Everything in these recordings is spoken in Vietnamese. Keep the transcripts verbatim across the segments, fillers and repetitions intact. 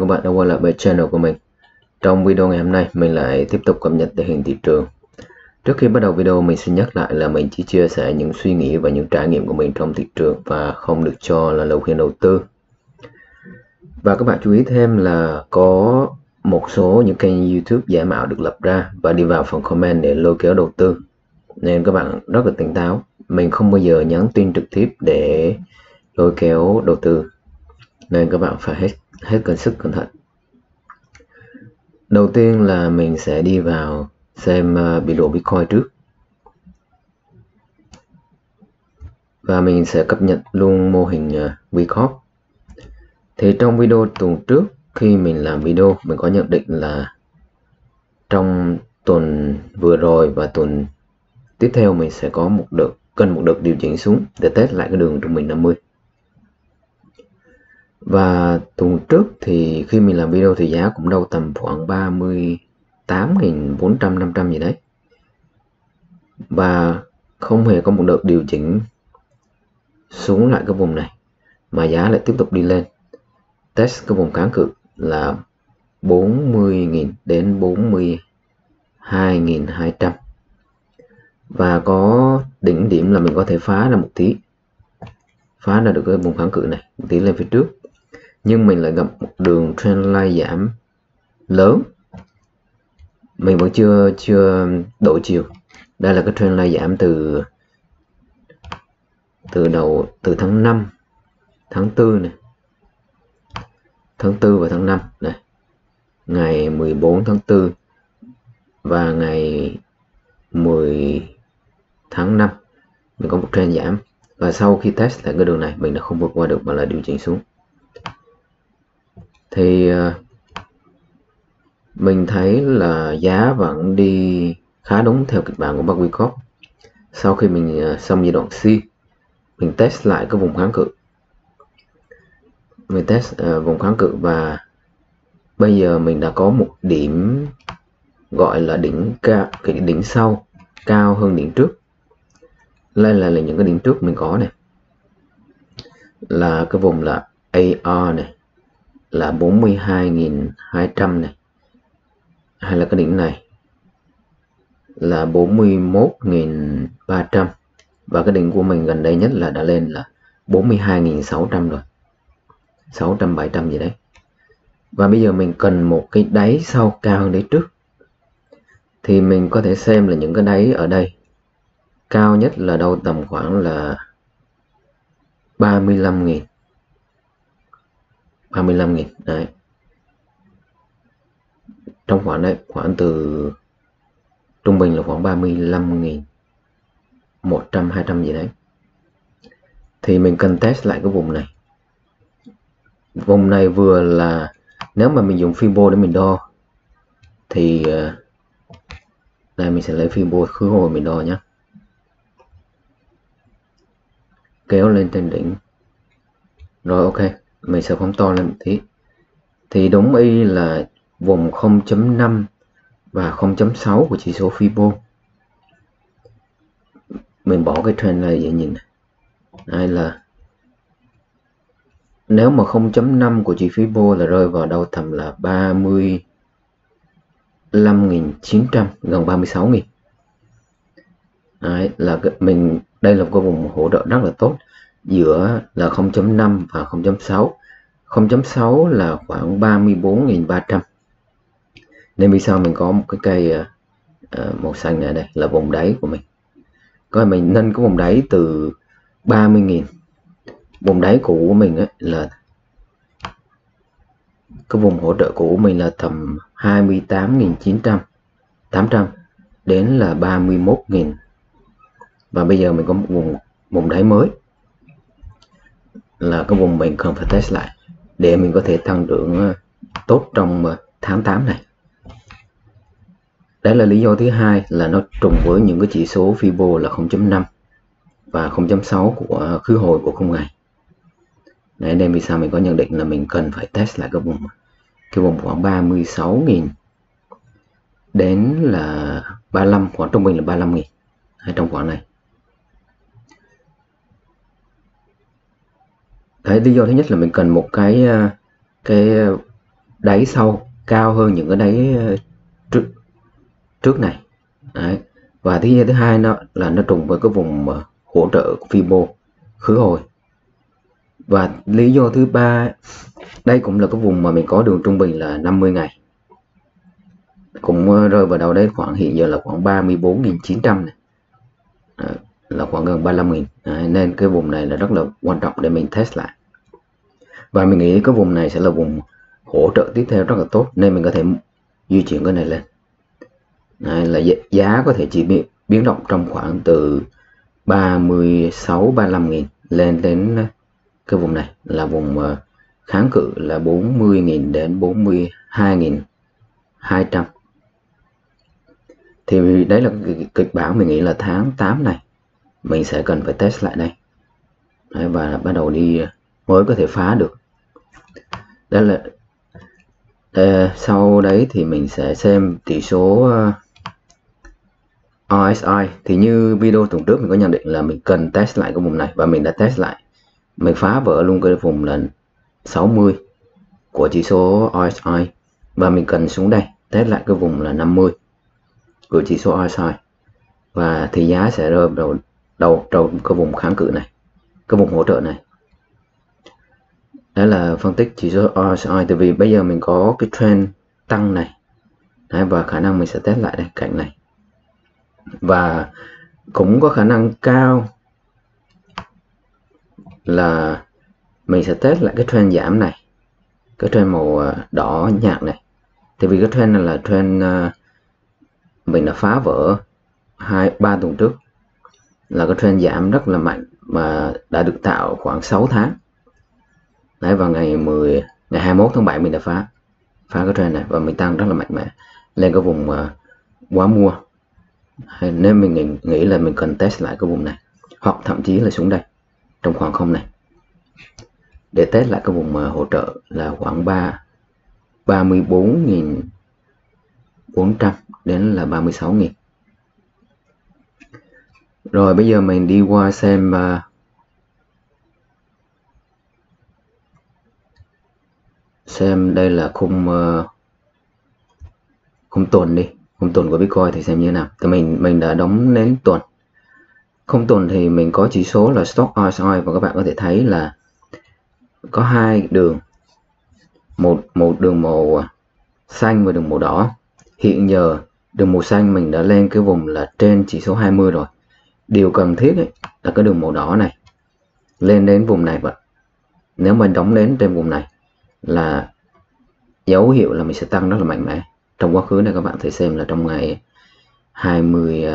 Chào các bạn đã quay lại với channel của mình. Trong video ngày hôm nay mình lại tiếp tục cập nhật tình hình thị trường. Trước khi bắt đầu video mình xin nhắc lại là mình chỉ chia sẻ những suy nghĩ và những trải nghiệm của mình trong thị trường và không được cho là lời khuyên đầu tư. Và các bạn chú ý thêm là có một số những kênh YouTube giả mạo được lập ra và đi vào phần comment để lôi kéo đầu tư. Nên các bạn rất là tỉnh táo. Mình không bao giờ nhắn tin trực tiếp để lôi kéo đầu tư. Nên các bạn phải hết hết cân sức cẩn thận. Đầu tiên là mình sẽ đi vào xem biểu đồ Bitcoin trước. Và mình sẽ cập nhật luôn mô hình V-Corp. Thì trong video tuần trước khi mình làm video, mình có nhận định là trong tuần vừa rồi và tuần tiếp theo mình sẽ có một đợt cần một đợt điều chỉnh xuống để test lại cái đường trung bình năm mươi. Và tuần trước thì khi mình làm video thì giá cũng đâu tầm khoảng ba mươi tám nghìn bốn trăm năm trăm gì đấy. Và không hề có một đợt điều chỉnh xuống lại cái vùng này mà giá lại tiếp tục đi lên. Test cái vùng kháng cự là bốn mươi nghìn đến bốn mươi hai nghìn hai trăm. Và có đỉnh điểm là mình có thể phá ra một tí. Phá ra được cái vùng kháng cự này, một tí lên phía trước. Nhưng mình lại gặp một đường trendline giảm lớn. Mình vẫn chưa chưa đổi chiều. Đây là cái trendline giảm từ từ đầu từ tháng năm, tháng tư này. Tháng tư và tháng năm này. Ngày mười bốn tháng tư và ngày mười tháng năm mình có một trend giảm. Và sau khi test lại cái đường này mình đã không vượt qua được mà là điều chỉnh xuống. Thì mình thấy là giá vẫn đi khá đúng theo kịch bản của bác Wyckoff. Sau khi mình xong giai đoạn C, mình test lại cái vùng kháng cự. Mình test uh, vùng kháng cự và bây giờ mình đã có một điểm gọi là đỉnh cao, cái đỉnh sau cao hơn đỉnh trước. Đây là, là những cái đỉnh trước mình có này. Là cái vùng là a rờ này, là bốn mươi hai nghìn hai trăm này. Hay là cái đỉnh này là bốn mươi mốt nghìn ba trăm. Và cái đỉnh của mình gần đây nhất là đã lên là bốn mươi hai nghìn sáu trăm rồi. sáu trăm bảy trăm gì đấy. Và bây giờ mình cần một cái đáy sau cao hơn đáy trước. Thì mình có thể xem là những cái đáy ở đây cao nhất là đâu tầm khoảng là ba mươi lăm nghìn. ba mươi lăm nghìn đấy. Trong khoảng đấy, khoảng từ trung bình là khoảng ba mươi lăm nghìn một trăm hai trăm gì đấy. Thì mình cần test lại cái vùng này. Vùng này vừa là nếu mà mình dùng Fibo để mình đo thì đây mình sẽ lấy Fibo khứ hồi mình đo nhé, kéo lên trên đỉnh rồi ok mình sẽ phóng to lên một tí. Thì đúng y là vùng không chấm năm và không chấm sáu của chỉ số Fibo. Mình bỏ cái trend này dễ nhìn này. Đây là nếu mà không chấm năm của chỉ Fibo là rơi vào đâu tầm là ba mươi lăm nghìn chín trăm, gần ba mươi sáu nghìn. Đấy, là mình đây là một cái vùng hỗ trợ rất là tốt giữa là không chấm năm và không chấm sáu. không chấm sáu là khoảng ba mươi bốn nghìn ba trăm. Nên vì sao mình có một cái cây uh, màu xanh này đây là vùng đáy của mình. Coi mình nâng cái vùng đáy từ ba mươi nghìn. Vùng đáy cũ của mình ấy là cái vùng hỗ trợ cũ của mình là tầm hai mươi tám nghìn chín trăm tám trăm đến là ba mươi mốt nghìn. Và bây giờ mình có một vùng vùng đáy mới là cái vùng mình cần phải test lại để mình có thể tăng trưởng tốt trong tháng tám này. Đấy là lý do thứ hai là nó trùng với những cái chỉ số Fibo là không chấm năm và không chấm sáu của khứ hồi của khung ngày. Đấy, nên vì sao mình có nhận định là mình cần phải test lại cái vùng cái vùng khoảng ba mươi sáu nghìn đến là ba mươi lăm, khoảng trung bình là ba mươi lăm nghìn hay trong khoảng này. Đấy, lý do thứ nhất là mình cần một cái cái đáy sau cao hơn những cái đáy trước trước này. Đấy. Và thứ thứ hai nó là nó trùng với cái vùng hỗ trợ Fibonacci khứ hồi. Và lý do thứ ba, đây cũng là cái vùng mà mình có đường trung bình là năm mươi ngày, cũng rơi vào đầu đấy, khoảng hiện giờ là khoảng ba mươi bốn nghìn chín trăm này, là khoảng gần ba mươi lăm nghìn, nên cái vùng này là rất là quan trọng để mình test lại. Và mình nghĩ cái vùng này sẽ là vùng hỗ trợ tiếp theo rất là tốt, nên mình có thể di chuyển cái này lên. Đấy, là giá có thể chỉ biến, biến động trong khoảng từ ba mươi sáu ba mươi lăm nghìn lên đến cái vùng này là vùng kháng cự là bốn mươi nghìn đến bốn mươi hai nghìn hai trăm. Thì đấy là kịch bản mình nghĩ là tháng tám này mình sẽ cần phải test lại đây. Đấy, và bắt đầu đi mới có thể phá được. Đó là à, sau đấy thì mình sẽ xem tỷ số o ét i. Thì như video tuần trước mình có nhận định là mình cần test lại cái vùng này, và mình đã test lại, mình phá vỡ luôn cái vùng là sáu mươi của chỉ số o ét i, và mình cần xuống đây test lại cái vùng là năm mươi của chỉ số o ét i, và thì giá sẽ rơi đầu đầu trong cái vùng kháng cự này, cái vùng hỗ trợ này. Đó là phân tích chỉ số o ét i, tại vì bây giờ mình có cái trend tăng này. Đấy, và khả năng mình sẽ test lại đây cạnh này, và cũng có khả năng cao là mình sẽ test lại cái trend giảm này, cái trend màu đỏ nhạt này, tại vì cái trend này là trend mình đã phá vỡ hai ba tuần trước, là cái trend giảm rất là mạnh mà đã được tạo khoảng sáu tháng. Đấy, vào ngày mười ngày hai mươi mốt tháng bảy mình đã phá phá cái trend này, và mình tăng rất là mạnh mẽ lên cái vùng quá mua, nên mình nghĩ, nghĩ là mình cần test lại cái vùng này, hoặc thậm chí là xuống đây trong khoảng không này để test lại cái vùng hỗ trợ là khoảng ba mươi bốn nghìn bốn trăm đến là ba mươi sáu nghìn. Rồi bây giờ mình đi qua xem uh, xem đây là khung uh, khung tuần đi, khung tuần của Bitcoin thì xem như thế nào. Thì mình mình đã đóng đến tuần. Không tuần thì mình có chỉ số là Stock o ét i, và các bạn có thể thấy là có hai đường, một một đường màu xanh và đường màu đỏ. Hiện giờ đường màu xanh mình đã lên cái vùng là trên chỉ số hai mươi rồi. Điều cần thiết ấy là cái đường màu đỏ này lên đến vùng này, và nếu mình đóng đến trên vùng này là dấu hiệu là mình sẽ tăng rất là mạnh mẽ. Trong quá khứ này các bạn thể xem là trong ngày hai mươi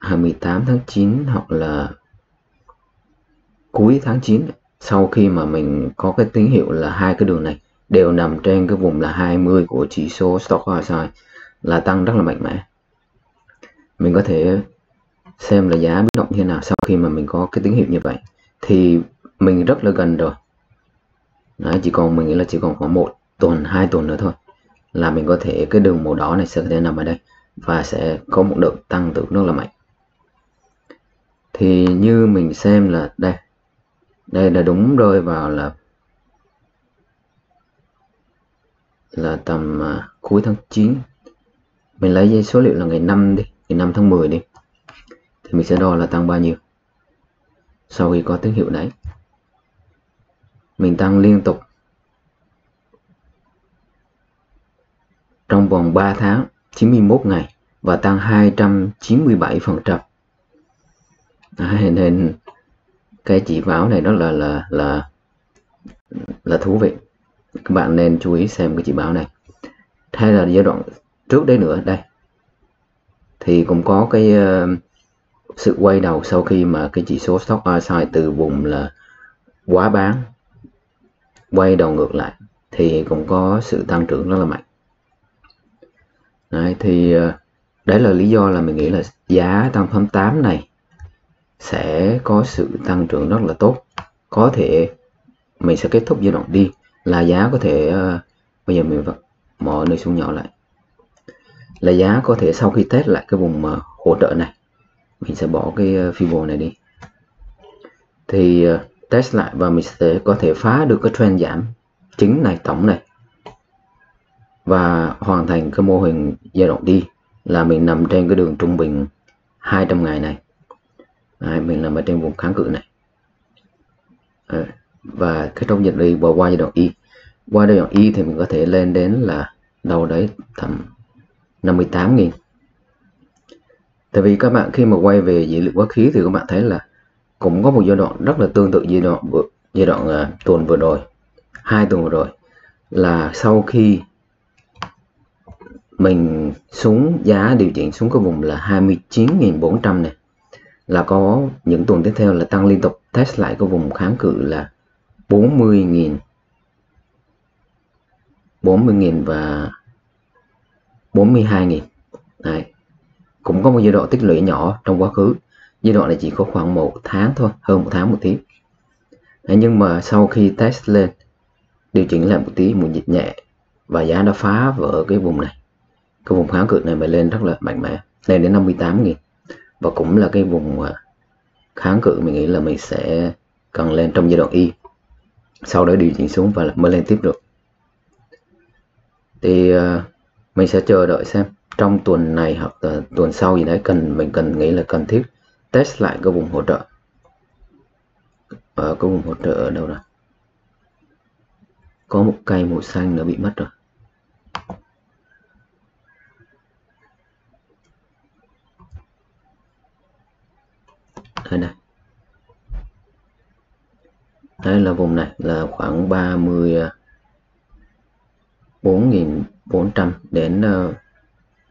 hai mươi tám tháng chín hoặc là cuối tháng chín, sau khi mà mình có cái tín hiệu là hai cái đường này đều nằm trên cái vùng là hai mươi của chỉ số Stock o ét i là tăng rất là mạnh mẽ. Mình có thể xem là giá biến động như thế nào sau khi mà mình có cái tín hiệu như vậy. Thì mình rất là gần rồi. Đấy, chỉ còn mình nghĩ là chỉ còn khoảng một tuần hai tuần nữa thôi là mình có thể cái đường màu đỏ này sẽ có thể nằm ở đây, và sẽ có một đợt tăng tưởng rất là mạnh. Thì như mình xem là đây, đây là đúng rơi vào là là tầm uh, cuối tháng chín. Mình lấy số liệu là ngày năm đi, ngày năm tháng mười đi, thì mình sẽ đo là tăng bao nhiêu sau khi có tín hiệu đấy. Mình tăng liên tục trong vòng ba tháng chín mươi mốt ngày và tăng hai trăm chín mươi bảy phần trăm. Nên cái chỉ báo này rất là là là là thú vị. Các bạn nên chú ý xem cái chỉ báo này. Hay là giai đoạn trước đấy nữa, đây thì cũng có cái uh, sự quay đầu sau khi mà cái chỉ số Stock o ét i từ vùng là quá bán quay đầu ngược lại, thì cũng có sự tăng trưởng rất là mạnh. Đấy, thì đấy là lý do là mình nghĩ là giá trong tháng tám này sẽ có sự tăng trưởng rất là tốt. Có thể mình sẽ kết thúc giai đoạn đi là giá có thể uh, bây giờ mình vật mọi nơi xuống nhỏ lại, là giá có thể sau khi test lại cái vùng uh, hỗ trợ này, mình sẽ bỏ cái uh, Fibo này đi, thì uh, test lại và mình sẽ có thể phá được cái trend giảm chính này, tổng này, và hoàn thành cái mô hình giai đoạn đi là mình nằm trên cái đường trung bình hai trăm ngày này. Đấy, mình nằm ở trên vùng kháng cự này. Đấy, và cái trong nhận đi bỏ qua giai đoạn Y, qua giai đoạn Y thì mình có thể lên đến là đâu đấy tầm năm mươi tám nghìn. Tại vì các bạn khi mà quay về dữ liệu quá khứ thì các bạn thấy là cũng có một giai đoạn rất là tương tự giai đoạn giai đoạn uh, tuần vừa rồi, hai tuần vừa rồi, là sau khi mình xuống giá điều chỉnh xuống cái vùng là hai mươi chín nghìn bốn trăm này, là có những tuần tiếp theo là tăng liên tục test lại cái vùng kháng cự là bốn mươi nghìn, bốn mươi nghìn và bốn mươi hai nghìn. Đấy, cũng có một giai đoạn tích lũy nhỏ trong quá khứ, giai đoạn này chỉ có khoảng một tháng thôi, hơn một tháng một tí. Đấy, nhưng mà sau khi test lên, điều chỉnh lại một tí, một nhịp nhẹ, và giá đã phá vỡ cái vùng này, cái vùng kháng cự này mà lên rất là mạnh mẽ, lên đến năm mươi tám nghìn, và cũng là cái vùng kháng cự mình nghĩ là mình sẽ cần lên trong giai đoạn Y, sau đó điều chỉnh xuống và mới lên tiếp được. Thì mình sẽ chờ đợi xem trong tuần này hoặc tuần sau gì đấy, cần mình cần nghĩ là cần thiết test lại cái vùng hỗ trợ ở cái vùng hỗ trợ ở đâu rồi, có một cây màu xanh nó bị mất rồi. Đây này, đây là vùng này là khoảng ba mươi bốn nghìn bốn trăm đến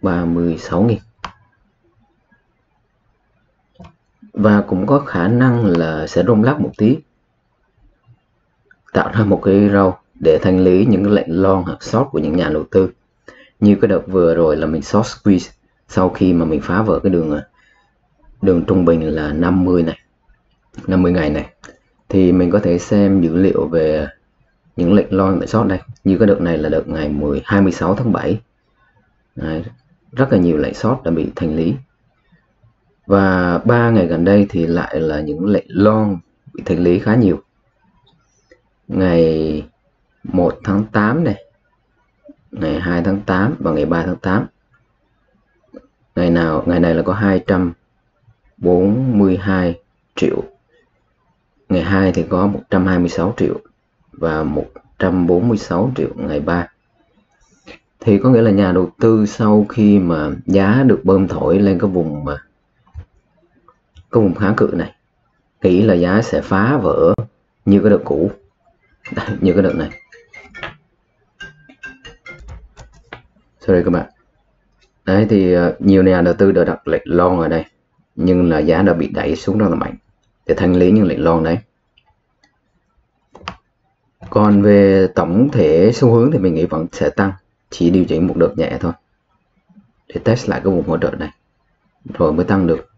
ba mươi sáu nghìn, và cũng có khả năng là sẽ rung lắc một tí, tạo ra một cái rau để thanh lý những cái lệnh long hoặc short của những nhà đầu tư. Như cái đợt vừa rồi là mình short squeeze sau khi mà mình phá vỡ cái đường đường trung bình là năm mươi này, năm mươi ngày này, thì mình có thể xem dữ liệu về những lệnh long tại short đây. Như cái đợt này là đợt ngày mười hai mươi sáu tháng bảy. Đấy, rất là nhiều lệnh short đã bị thanh lý, và ba ngày gần đây thì lại là những lệnh long bị thanh lý khá nhiều. Ngày một tháng tám này, ngày hai tháng tám và ngày ba tháng tám. Ngày nào ngày này là có hai trăm bốn mươi hai triệu. Ngày hai thì có một trăm hai mươi sáu triệu và một trăm bốn mươi sáu triệu ngày ba. Thì có nghĩa là nhà đầu tư sau khi mà giá được bơm thổi lên cái vùng mà cái vùng kháng cự này, nghĩ là giá sẽ phá vỡ như cái đợt cũ. Đấy, như cái đợt này. Sorry các bạn. Đấy, thì nhiều nhà đầu tư đã đặt lệnh long ở đây, nhưng là giá đã bị đẩy xuống rất là mạnh để thanh lý những lệnh long đấy. Còn về tổng thể xu hướng thì mình nghĩ vẫn sẽ tăng, chỉ điều chỉnh một đợt nhẹ thôi để test lại cái vùng hỗ trợ này rồi mới tăng được.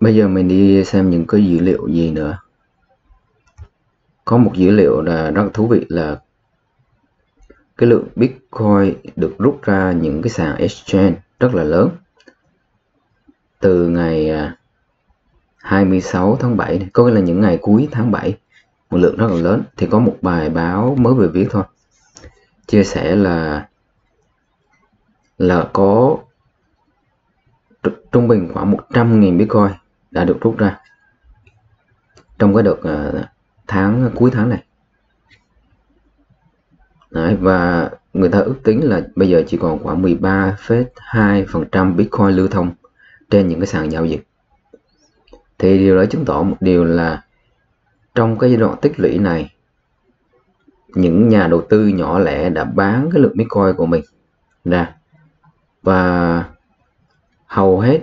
Bây giờ mình đi xem những cái dữ liệu gì nữa. Có một dữ liệu là rất thú vị là cái lượng Bitcoin được rút ra những cái sàn exchange rất là lớn từ ngày hai mươi sáu tháng bảy này, có nghĩa là những ngày cuối tháng bảy, một lượng rất là lớn. Thì có một bài báo mới vừa viết thôi, chia sẻ là là có trung bình khoảng một trăm nghìn Bitcoin đã được rút ra trong cái đợt tháng cuối tháng này. Đấy, và người ta ước tính là bây giờ chỉ còn khoảng mười ba phẩy hai phần trăm Bitcoin lưu thông trên những cái sàn giao dịch. Thì điều đó chứng tỏ một điều là trong cái giai đoạn tích lũy này, những nhà đầu tư nhỏ lẻ đã bán cái lượng Bitcoin của mình ra, và hầu hết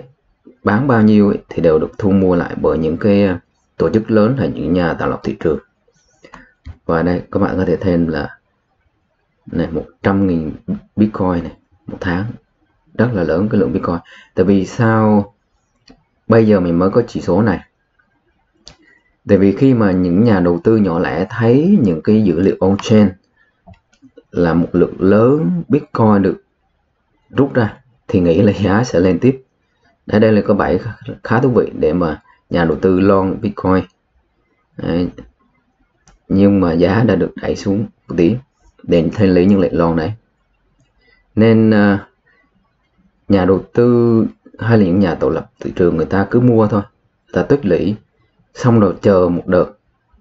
bán bao nhiêu ấy, thì đều được thu mua lại bởi những cái tổ chức lớn hay những nhà tạo lập thị trường. Và đây các bạn có thể thêm là này, một trăm nghìn Bitcoin này một tháng, rất là lớn cái lượng Bitcoin. Tại vì sao bây giờ mình mới có chỉ số này? Tại vì khi mà những nhà đầu tư nhỏ lẻ thấy những cái dữ liệu on-chain là một lượng lớn Bitcoin được rút ra thì nghĩ là giá sẽ lên tiếp. Đấy, đây là có bảy khá thú vị để mà nhà đầu tư long Bitcoin. Đấy, nhưng mà giá đã được đẩy xuống một tí để thanh lý những lệnh long này. Nên nhà đầu tư hay là những nhà tạo lập thị trường người ta cứ mua thôi, ta tích lũy xong rồi chờ một đợt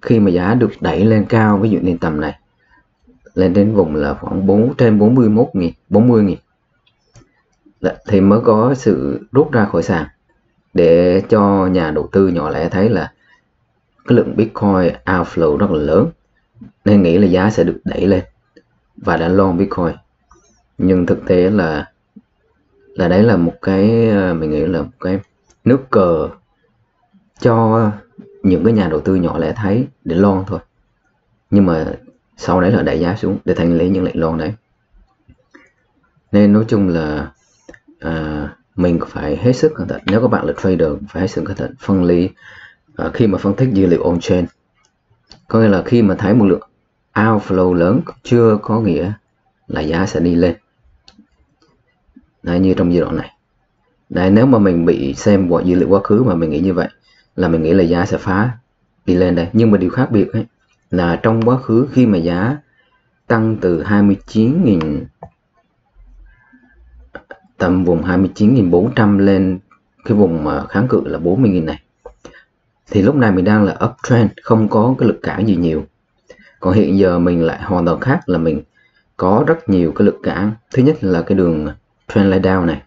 khi mà giá được đẩy lên cao, ví dụ lên tầm này, lên đến vùng là khoảng bốn trên bốn mươi mốt nghìn, bốn mươi nghìn thì mới có sự rút ra khỏi sàn để cho nhà đầu tư nhỏ lẻ thấy là cái lượng Bitcoin outflow rất là lớn nên nghĩ là giá sẽ được đẩy lên và đã long Bitcoin. Nhưng thực tế là là đấy là một cái, mình nghĩ là một cái nước cờ cho những cái nhà đầu tư nhỏ lẻ thấy để long thôi, nhưng mà sau đấy là đẩy giá xuống để thanh lý những lệnh long đấy. Nên nói chung là à, mình phải hết sức cẩn thận. Nếu các bạn là trader phải hết sức cẩn thận phân lý à, khi mà phân tích dữ liệu on chain, có nghĩa là khi mà thấy một lượng outflow lớn chưa có nghĩa là giá sẽ đi lên. Đấy, như trong giai đoạn này đấy, nếu mà mình bị xem dữ liệu quá khứ mà mình nghĩ như vậy là mình nghĩ là giá sẽ phá đi lên đây. Nhưng mà điều khác biệt ấy là trong quá khứ khi mà giá tăng từ hai mươi chín nghìn, tầm vùng hai mươi chín nghìn bốn trăm lên cái vùng mà kháng cự là bốn mươi nghìn này, thì lúc này mình đang là uptrend, không có cái lực cản gì nhiều. Còn hiện giờ mình lại hoàn toàn khác, là mình có rất nhiều cái lực cản. Thứ nhất là cái đường trend line down này.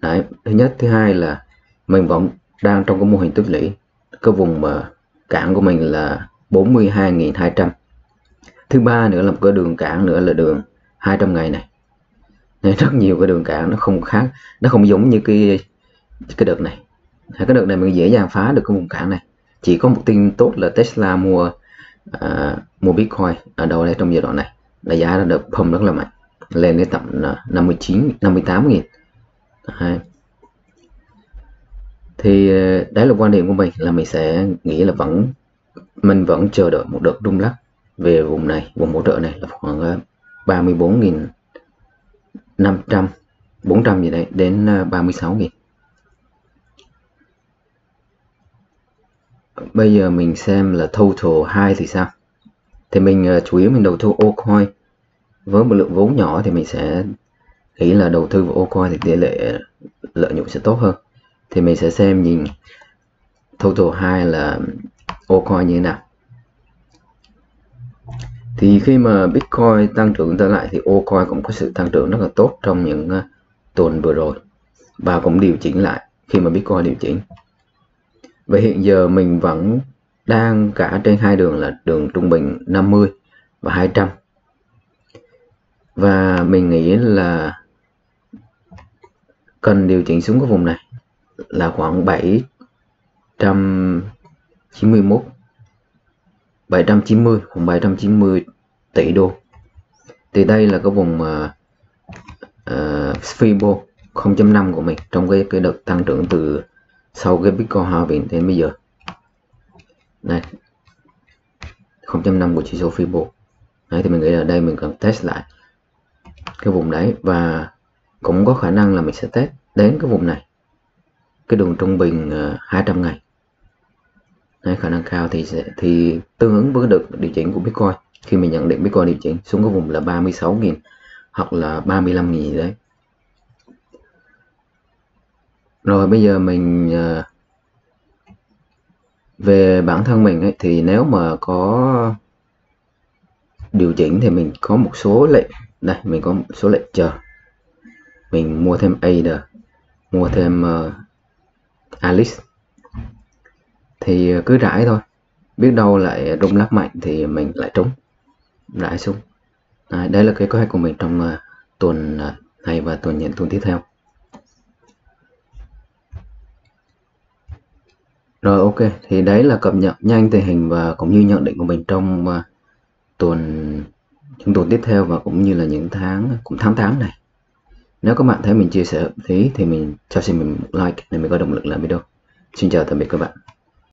Đấy, thứ nhất. Thứ hai là mình vẫn đang trong cái mô hình tích lũy, cái vùng mà cản của mình là bốn mươi hai nghìn hai trăm. Thứ ba nữa là một cái đường cản nữa là đường hai trăm ngày này. Nên rất nhiều cái đường cản, nó không khác, nó không giống như cái cái đợt này. Cái đợt này mình dễ dàng phá được cái vùng cản này. Chỉ có một tin tốt là Tesla mua uh, mua Bitcoin ở đâu đây trong giai đoạn này là giá đã được pump rất là mạnh, lên đến tầm năm mươi chín, năm mươi tám nghìn. Đấy. Thì đấy là quan điểm của mình, là mình sẽ nghĩ là vẫn mình vẫn chờ đợi một đợt rung lắc về vùng này, vùng hỗ trợ này là khoảng ba mươi bốn nghìn năm trăm, bốn trăm gì đấy đến ba mươi sáu nghìn. Bây giờ mình xem là total hai thì sao. Thì mình chủ yếu mình đầu tư altcoin với một lượng vốn nhỏ, thì mình sẽ nghĩ là đầu tư vào altcoin thì tỷ lệ lợi nhuận sẽ tốt hơn. Thì mình sẽ xem nhìn total hai là altcoin như thế nào. Thì khi mà Bitcoin tăng trưởng trở lại thì altcoin cũng có sự tăng trưởng rất là tốt trong những tuần vừa rồi, và cũng điều chỉnh lại khi mà Bitcoin điều chỉnh. Và hiện giờ mình vẫn đang cả trên hai đường là đường trung bình năm mươi và hai trăm. Và mình nghĩ là cần điều chỉnh xuống cái vùng này là khoảng bảy trăm chín mươi mốt, bảy trăm chín mươi, khoảng bảy trăm chín mươi tỷ đô. Thì đây là cái vùng uh, uh, Fibo không chấm năm của mình trong cái cái đợt tăng trưởng từ sau cái Bitcoin halving đến bây giờ. Đây, không chấm năm của chỉ số Fibo. Đấy, thì mình nghĩ là đây mình cần test lại cái vùng đấy, và cũng có khả năng là mình sẽ test đến cái vùng này, cái đường trung bình hai trăm ngày. Đấy, khả năng cao thì sẽ, thì tương ứng với đợt điều chỉnh của Bitcoin, khi mình nhận định Bitcoin điều chỉnh xuống cái vùng là ba mươi sáu nghìn hoặc là ba mươi lăm nghìn gì đấy. Rồi bây giờ mình về bản thân mình ấy, thì nếu mà có điều chỉnh thì mình có một số lệnh. Đây, mình có một số lệnh chờ. Mình mua thêm Ada, mua thêm uh, Alice. Thì cứ rải thôi, biết đâu lại rung lắc mạnh thì mình lại trúng, rải xuống. Đấy, đấy là cái kế hoạch của mình trong uh, tuần uh, này và tuần nhận tuần tiếp theo. Rồi, ok, thì đấy là cập nhật nhanh tình hình và cũng như nhận định của mình trong uh, tuần những tuần tiếp theo, và cũng như là những tháng cũng tháng tháng này. Nếu các bạn thấy mình chia sẻ hợp lý thì mình cho xin mình một like để mình có động lực làm video. Xin chào tạm biệt các bạn.